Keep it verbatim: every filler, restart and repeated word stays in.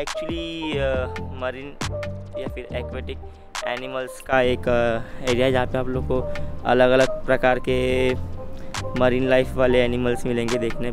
Actually marine या फिर aquatic animals का एक एरिया है जहाँ पे आप लोग को अलग अलग प्रकार के मरीन लाइफ वाले एनिमल्स मिलेंगे देखने।